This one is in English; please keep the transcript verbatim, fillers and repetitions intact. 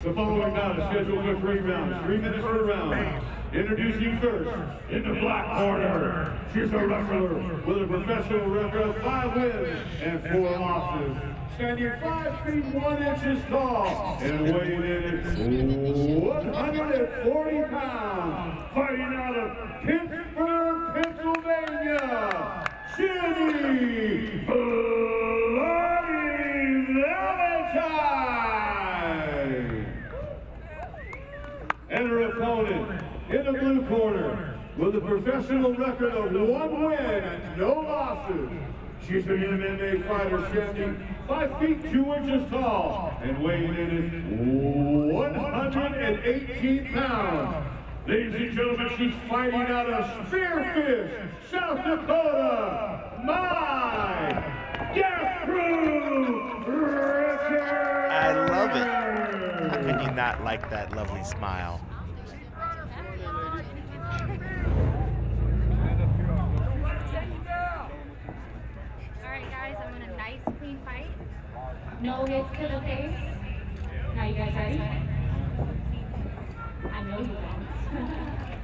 The following bout is scheduled for three rounds, three minutes per round. Introducing first, in the black corner, she's a wrestler with a professional record of five wins and four losses. Standing five feet one inches tall and weighing in one hundred forty pounds, fighting out of Pittsburgh, Pennsylvania, Jenny 'Bloody' Valentine. And her opponent, in the blue corner, with a professional record of one win and no losses. She's an M M A fighter standing five feet two inches tall and weighing in at one hundred eighteen pounds. Ladies and gentlemen, she's fighting out of Spearfish, South Dakota, Mai Richards. I love it. How can you not like that lovely smile? No hits to the face. Now you guys ready? I know you guys.